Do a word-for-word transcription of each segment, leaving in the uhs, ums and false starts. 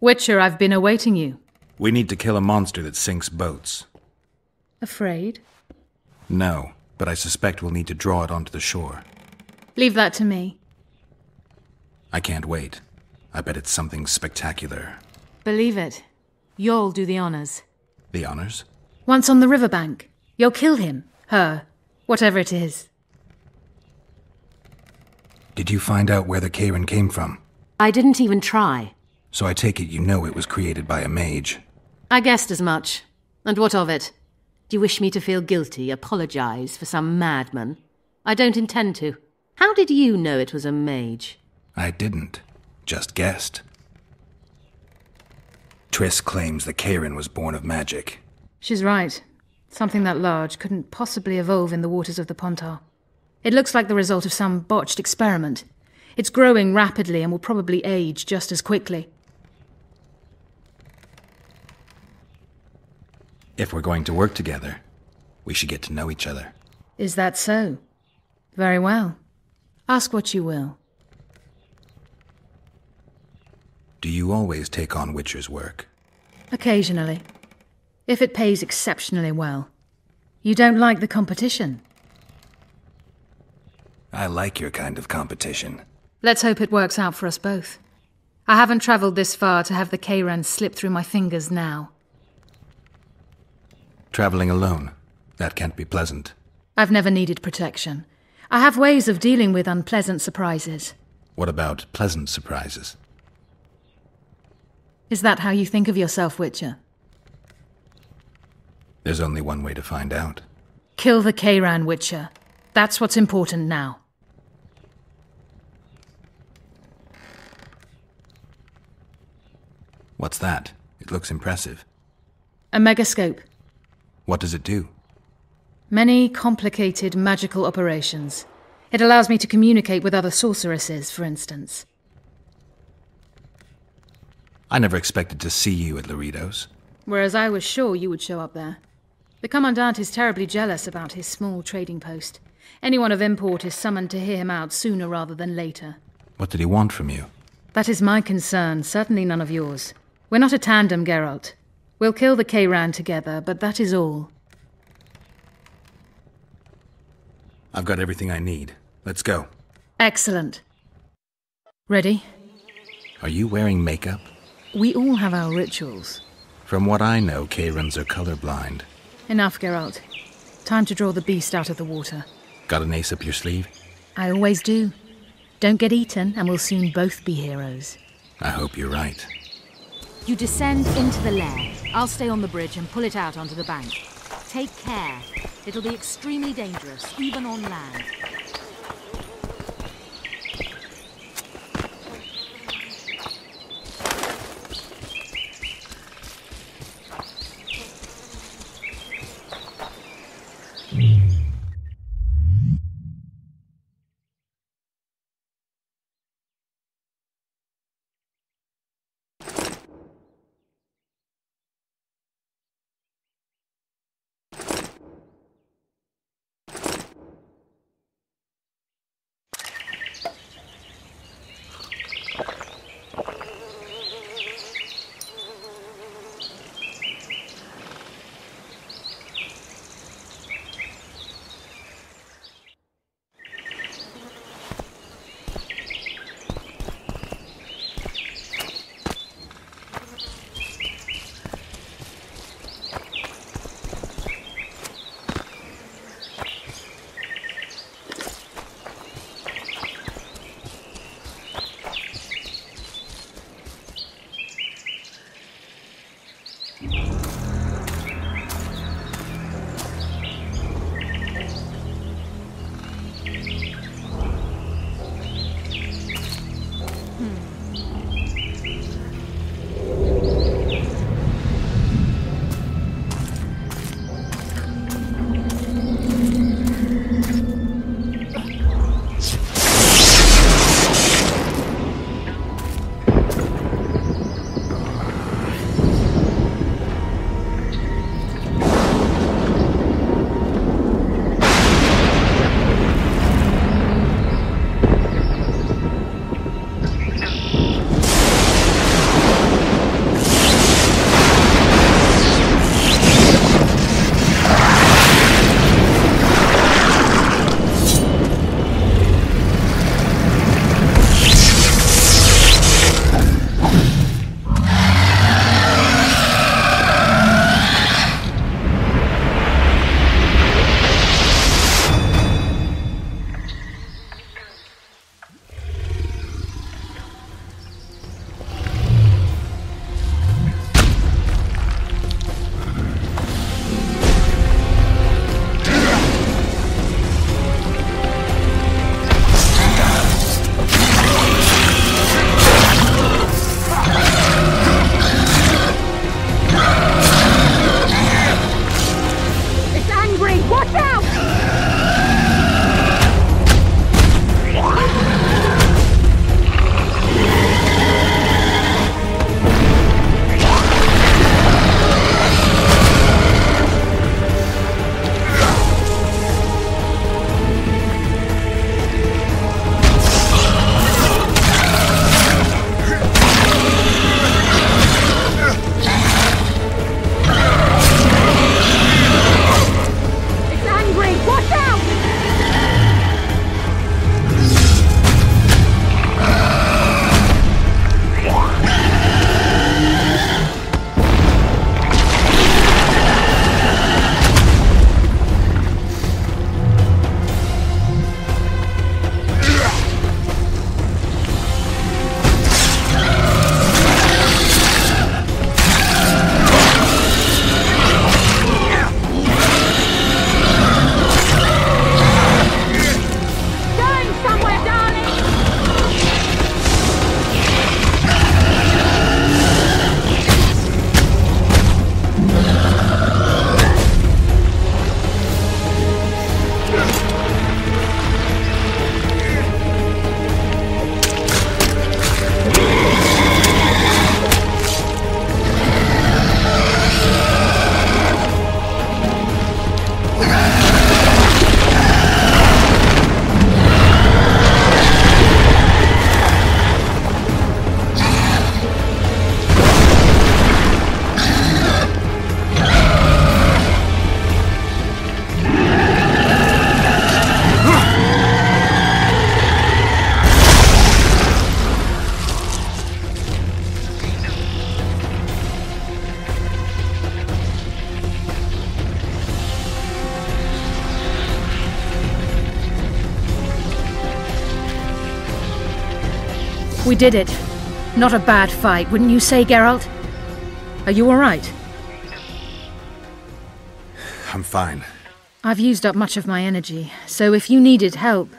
Witcher, I've been awaiting you. We need to kill a monster that sinks boats. Afraid? No, but I suspect we'll need to draw it onto the shore. Leave that to me. I can't wait. I bet it's something spectacular. Believe it. You'll do the honors. The honors? Once on the riverbank. You'll kill him, her, whatever it is. Did you find out where the Kayran came from? I didn't even try. So I take it you know it was created by a mage. I guessed as much. And what of it? Do you wish me to feel guilty, apologize for some madman? I don't intend to. How did you know it was a mage? I didn't. Just guessed. Triss claims the Kayran was born of magic. She's right. Something that large couldn't possibly evolve in the waters of the Pontar. It looks like the result of some botched experiment. It's growing rapidly and will probably age just as quickly. If we're going to work together, we should get to know each other. Is that so? Very well. Ask what you will. Do you always take on Witcher's work? Occasionally. If it pays exceptionally well. You don't like the competition? I like your kind of competition. Let's hope it works out for us both. I haven't travelled this far to have the Kayran slip through my fingers now. Traveling alone. That can't be pleasant. I've never needed protection. I have ways of dealing with unpleasant surprises. What about pleasant surprises? Is that how you think of yourself, Witcher? There's only one way to find out. Kill the Kayran, Witcher. That's what's important now. What's that? It looks impressive. A megascope. What does it do? Many complicated magical operations. It allows me to communicate with other sorceresses, for instance. I never expected to see you at Loredo's. Whereas I was sure you would show up there. The Commandant is terribly jealous about his small trading post. Anyone of import is summoned to hear him out sooner rather than later. What did he want from you? That is my concern, certainly none of yours. We're not a tandem, Geralt. We'll kill the Kayran together, but that is all. I've got everything I need. Let's go. Excellent. Ready? Are you wearing makeup? We all have our rituals. From what I know, Kayrans are colorblind. Enough, Geralt. Time to draw the beast out of the water. Got an ace up your sleeve? I always do. Don't get eaten, and we'll soon both be heroes. I hope you're right. You descend into the lair. I'll stay on the bridge and pull it out onto the bank. Take care. It'll be extremely dangerous, even on land. We did it. Not a bad fight, wouldn't you say, Geralt? Are you all right? I'm fine. I've used up much of my energy, so if you needed help...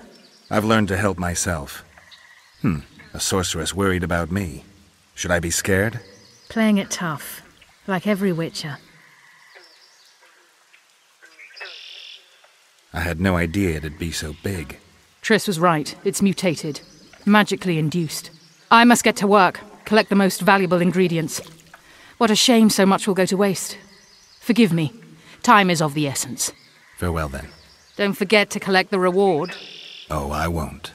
I've learned to help myself. Hmm, a sorceress worried about me. Should I be scared? Playing it tough, like every witcher. I had no idea it'd be so big. Triss was right. It's mutated. Magically induced. I must get to work. Collect the most valuable ingredients. What a shame so much will go to waste. Forgive me. Time is of the essence. Farewell, then. Don't forget to collect the reward. Oh, I won't.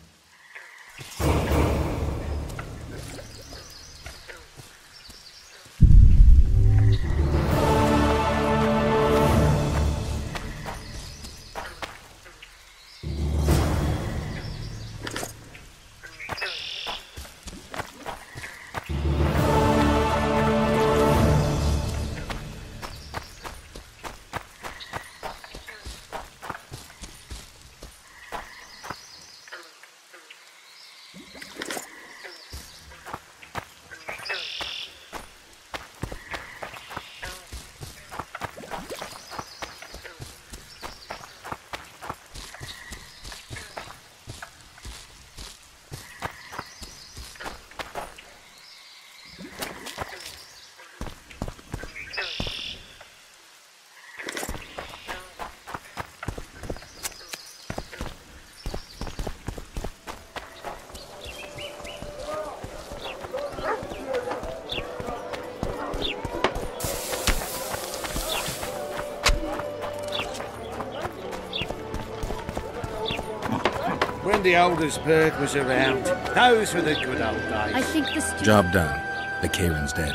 When the Aldersburg was around, those were the good old days. I think the stu- Job done. The Kayran's dead.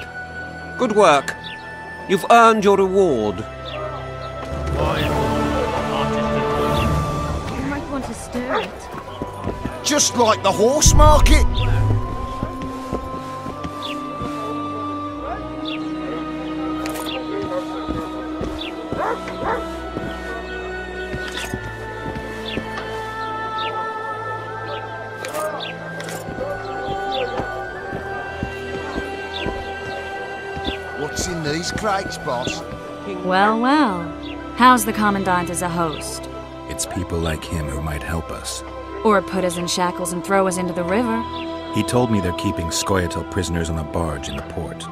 Good work. You've earned your reward. You might want to stir it. Just like the horse market. Crates, boss. Well, well. How's the Commandant as a host? It's people like him who might help us. Or put us in shackles and throw us into the river. He told me they're keeping Scoia'tael prisoners on a barge in the port.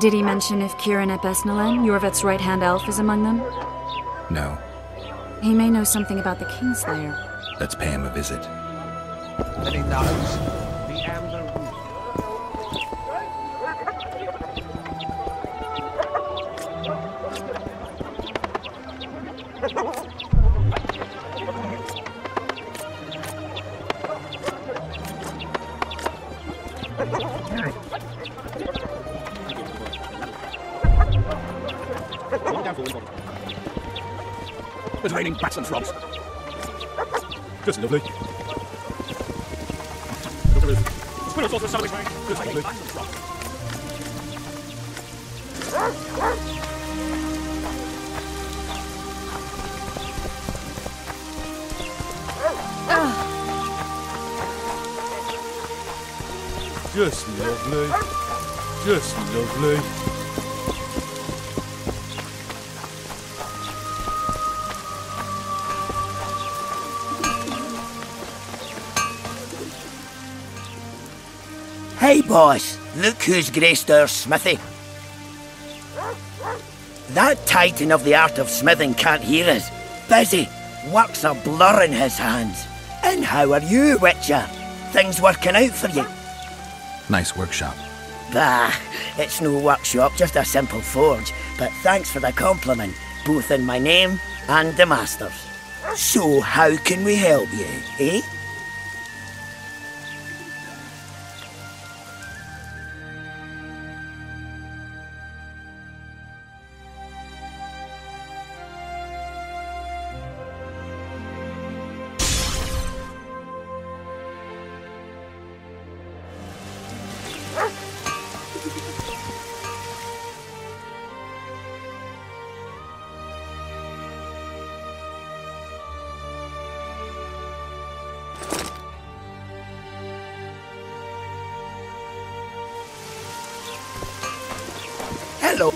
Did he mention if Ciaran aep Easnillien, Yorvet's right-hand elf, is among them? No. He may know something about the Kingslayer. Let's pay him a visit. And he knows. It's raining bats and frogs. Just lovely. Just lovely. Just lovely. Hey boss, look who's graced our smithy. That titan of the art of smithing can't hear us. Busy, work's a blur in his hands. And how are you, Witcher? Things working out for you? Nice workshop. Bah, it's no workshop, just a simple forge. But thanks for the compliment, both in my name and the master's. So how can we help you, eh? Hello.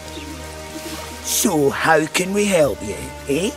So, how can we help you, eh?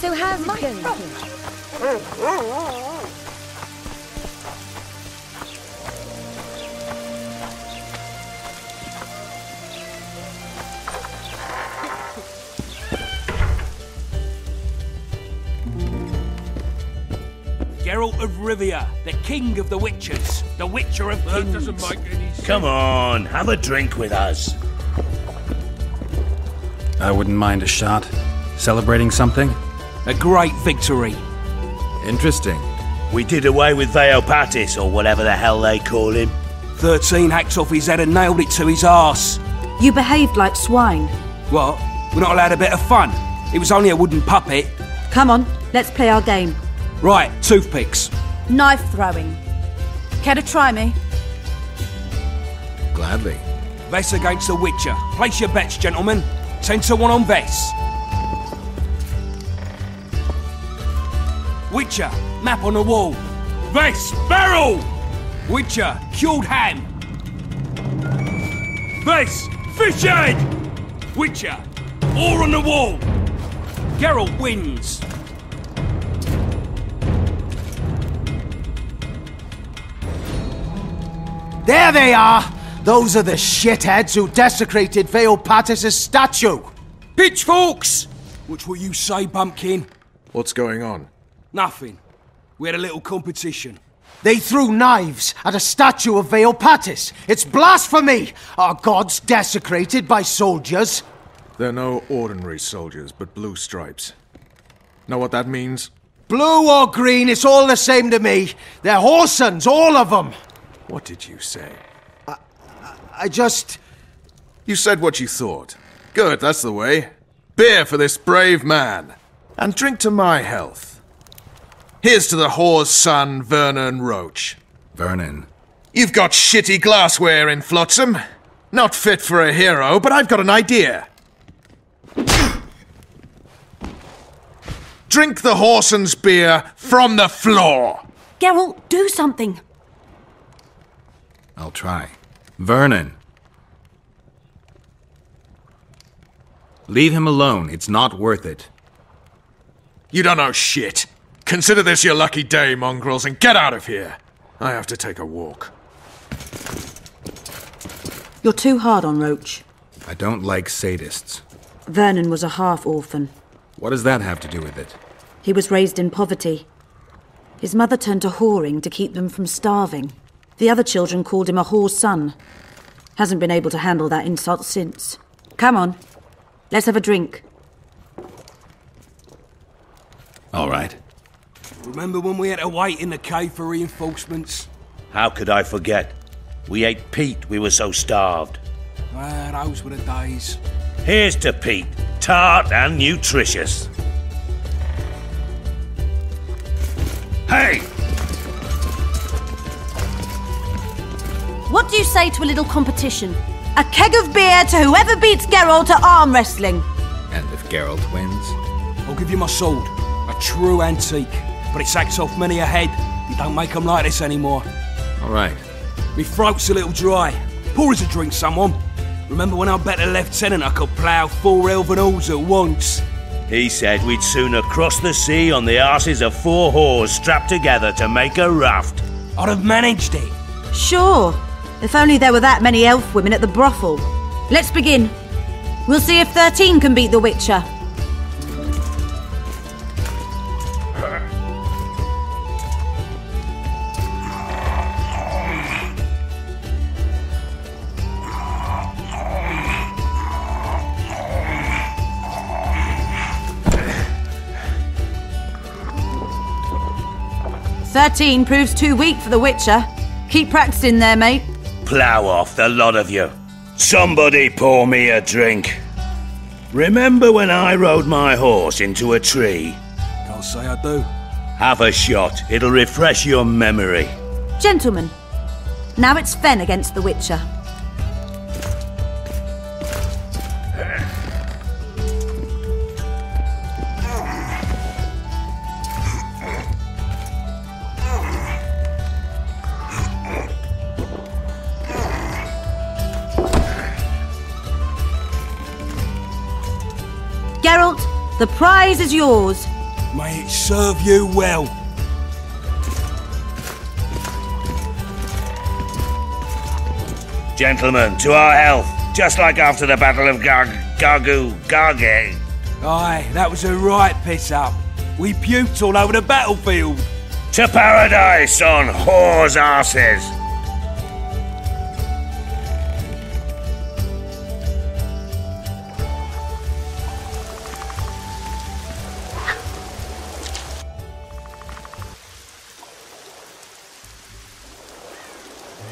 So how's it going? Geralt of Rivia, the king of the witches, the witcher of kings. That doesn't make any sense. Come on, have a drink with us. I wouldn't mind a shot. Celebrating something? A great victory. Interesting. We did away with Veo Partis, or whatever the hell they call him. Thirteen hacked off his head and nailed it to his arse. You behaved like swine. What? We're not allowed a bit of fun? It was only a wooden puppet. Come on, let's play our game. Right, toothpicks. Knife throwing. Care to try me? Gladly. Vess against the Witcher. Place your bets, gentlemen. Ten to one on Vess. Witcher, map on the wall. Vess, barrel! Witcher, cured ham. Vess, fish head! Witcher, oar on the wall. Geralt wins. There they are! Those are the shitheads who desecrated Veopatis' statue. Pitchforks! Which will you say, Bumpkin? What's going on? Nothing. We had a little competition. They threw knives at a statue of Veopatis. It's blasphemy! Our gods desecrated by soldiers. They're no ordinary soldiers, but blue stripes. Know what that means? Blue or green, it's all the same to me. They're horsens, all of them. What did you say? I... I just... You said what you thought. Good, that's the way. Beer for this brave man. And drink to my health. Here's to the whore's son, Vernon Roche. Vernon? You've got shitty glassware in Flotsam. Not fit for a hero, but I've got an idea. Drink the whore's beer from the floor. Geralt, do something. I'll try. Vernon. Leave him alone. It's not worth it. You don't know shit. Consider this your lucky day, mongrels, and get out of here. I have to take a walk. You're too hard on Roche. I don't like sadists. Vernon was a half-orphan. What does that have to do with it? He was raised in poverty. His mother turned to whoring to keep them from starving. The other children called him a whore's son. Hasn't been able to handle that insult since. Come on, let's have a drink. All right. Remember when we had to wait in the cave for reinforcements? How could I forget? We ate Pete, we were so starved. Ah, those were the days. Here's to Pete, tart and nutritious. Hey! What do you say to a little competition? A keg of beer to whoever beats Geralt to arm wrestling. And if Geralt wins? I'll give you my sword, a true antique. But it's axed off many a head. You don't make them like this anymore. All right. Me throat's a little dry. Pour us a drink, someone. Remember when I bet a lieutenant I could plough four elven halls at once? He said we'd sooner cross the sea on the arses of four whores strapped together to make a raft. I'd have managed it. Sure. If only there were that many elf women at the brothel. Let's begin. We'll see if thirteen can beat the Witcher. Thirteen proves too weak for the Witcher. Keep practicing there, mate. Plough off, the lot of you. Somebody pour me a drink. Remember when I rode my horse into a tree? Can't say I do. Have a shot. It'll refresh your memory. Gentlemen, now it's Fen against the Witcher. Geralt, the prize is yours. May it serve you well. Gentlemen, to our health, just like after the Battle of Garg... Gargu... Garge. Aye, that was a right piss-up. We puked all over the battlefield. To paradise on whores' arses.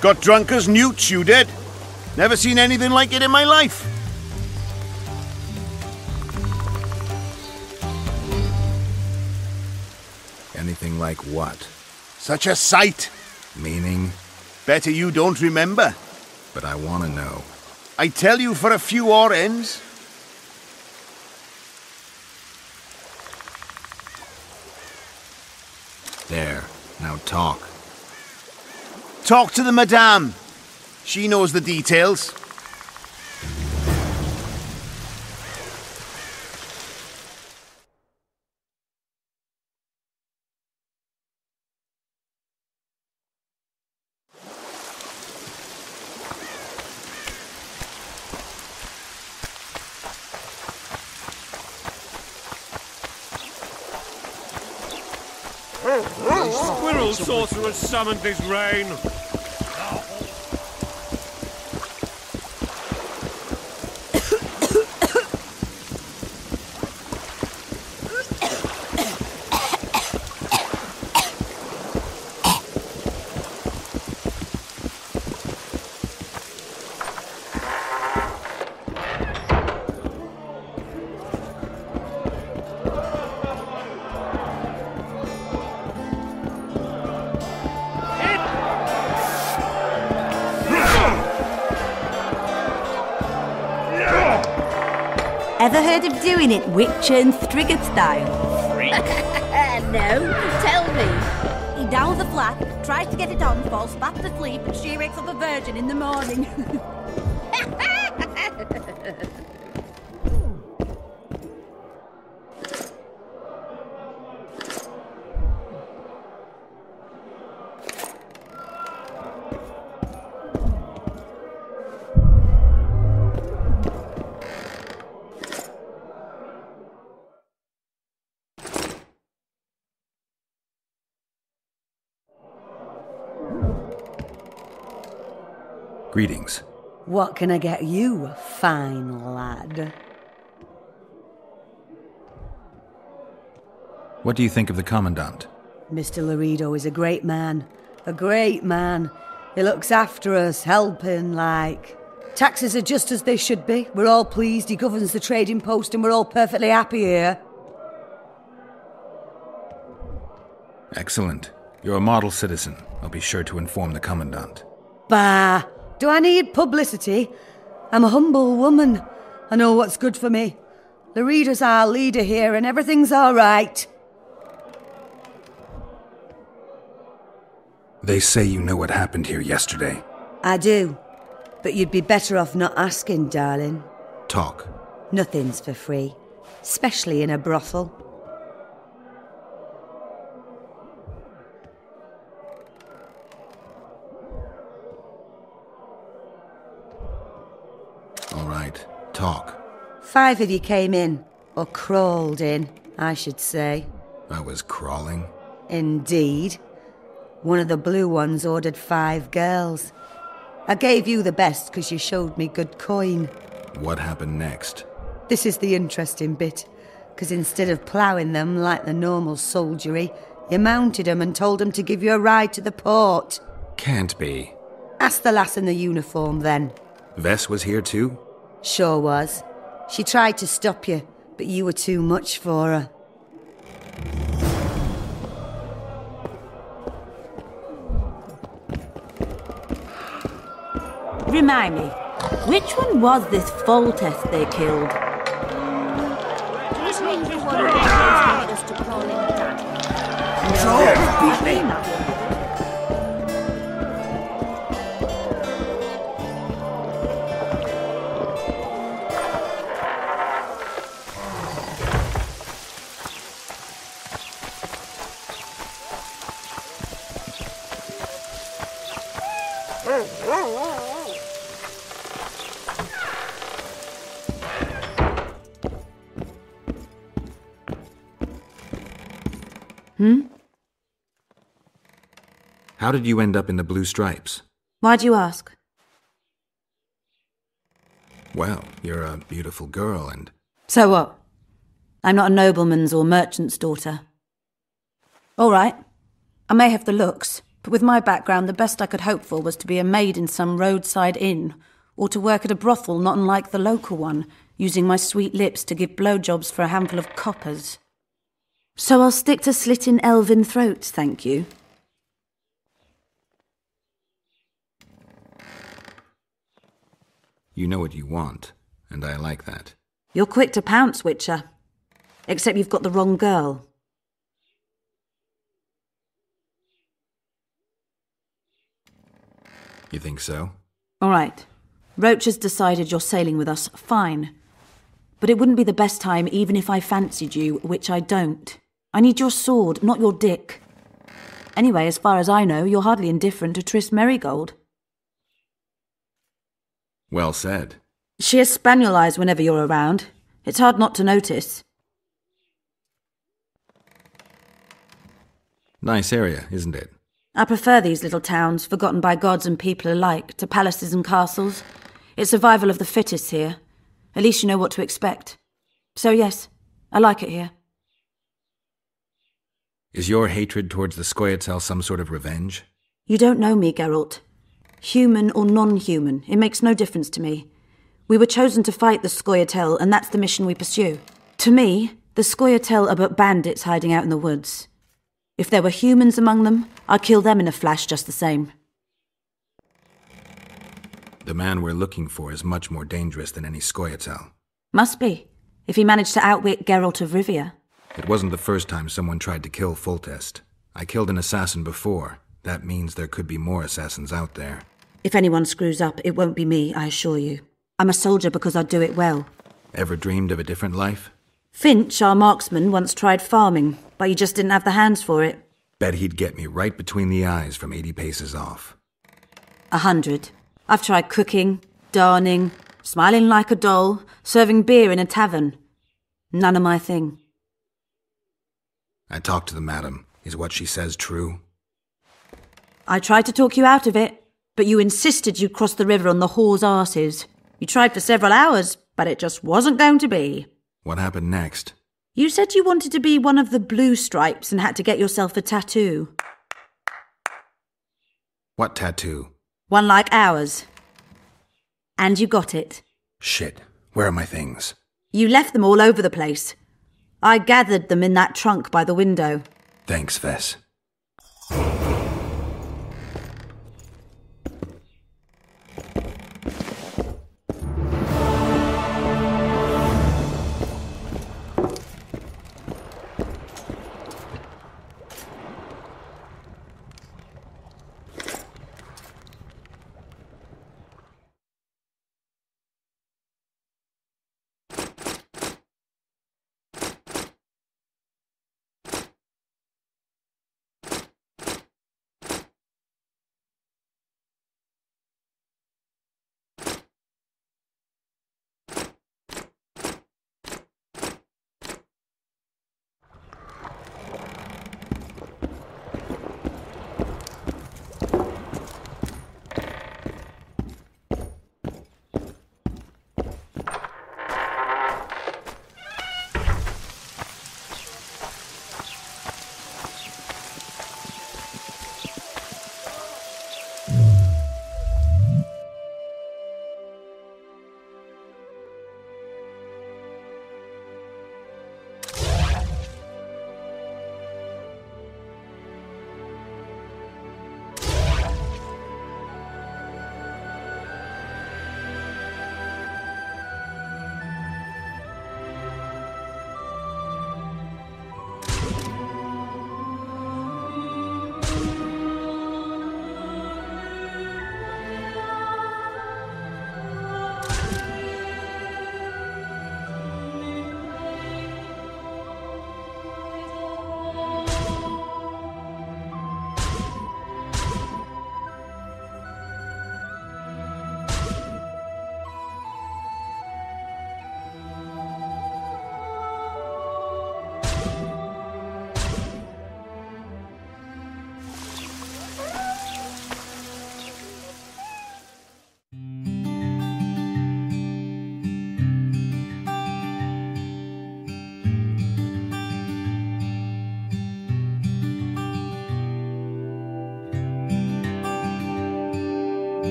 Got drunk as newts, you did. Never seen anything like it in my life. Anything like what? Such a sight. Meaning? Better you don't remember. But I want to know. I tell you for a few orens. There. Now talk. Talk to the madame. She knows the details. Squirrel sorceress summoned this rain. Ever heard of doing it Witcher and Strigger style? No, tell me. He downs a flask, tries to get it on, falls back to sleep, and she wakes up a virgin in the morning. Greetings. What can I get you, fine lad? What do you think of the Commandant? Mister Loredo is a great man. A great man. He looks after us, helping, like. Taxes are just as they should be. We're all pleased. He governs the trading post and we're all perfectly happy here. Excellent. You're a model citizen. I'll be sure to inform the Commandant. Bah! Do I need publicity? I'm a humble woman. I know what's good for me. Loredo's our leader here and everything's all right. They say you know what happened here yesterday. I do. But you'd be better off not asking, darling. Talk. Nothing's for free. Especially in a brothel. Talk. Five of you came in, or crawled in, I should say. I was crawling? Indeed. One of the blue ones ordered five girls. I gave you the best because you showed me good coin. What happened next? This is the interesting bit, because instead of ploughing them like the normal soldiery, You mounted him and told him to give you a ride to the port. Can't be. Ask the lass in the uniform, then. Vess was here too? Sure was. She tried to stop you, but you were too much for her. Remind me, which one was this Foltest they killed? Hmm? How did you end up in the blue stripes? Why do you ask? Well, you're a beautiful girl and... So what? I'm not a nobleman's or merchant's daughter. All right. I may have the looks, but with my background, the best I could hope for was to be a maid in some roadside inn, or to work at a brothel not unlike the local one, using my sweet lips to give blowjobs for a handful of coppers. So I'll stick to slitting elven throats, thank you. You know what you want, and I like that. You're quick to pounce, Witcher. Except you've got the wrong girl. You think so? All right. Roche has decided you're sailing with us, fine. But it wouldn't be the best time even if I fancied you, which I don't. I need your sword, not your dick. Anyway, as far as I know, you're hardly indifferent to Triss Merigold. Well said. She has spaniel eyes whenever you're around. It's hard not to notice. Nice area, isn't it? I prefer these little towns, forgotten by gods and people alike, to palaces and castles. It's survival of the fittest here. At least you know what to expect. So yes, I like it here. Is your hatred towards the Scoia'tael some sort of revenge? You don't know me, Geralt. Human or non-human, it makes no difference to me. We were chosen to fight the Scoia'tael, and that's the mission we pursue. To me, the Scoia'tael are but bandits hiding out in the woods. If there were humans among them, I'd kill them in a flash just the same. The man we're looking for is much more dangerous than any Scoia'tael. Must be, if he managed to outwit Geralt of Rivia. It wasn't the first time someone tried to kill Foltest. I killed an assassin before. That means there could be more assassins out there. If anyone screws up, it won't be me, I assure you. I'm a soldier because I do it well. Ever dreamed of a different life? Finch, our marksman, once tried farming, but he just didn't have the hands for it. Bet he'd get me right between the eyes from eighty paces off. A hundred. I've tried cooking, darning, smiling like a doll, serving beer in a tavern. None of my thing. I talked to the madam. Is what she says true? I tried to talk you out of it, but you insisted you crossed the river on the whore's arses. You tried for several hours, but it just wasn't going to be. What happened next? You said you wanted to be one of the blue stripes and had to get yourself a tattoo. What tattoo? One like ours. And you got it. Shit, where are my things? You left them all over the place. I gathered them in that trunk by the window. Thanks, Vess.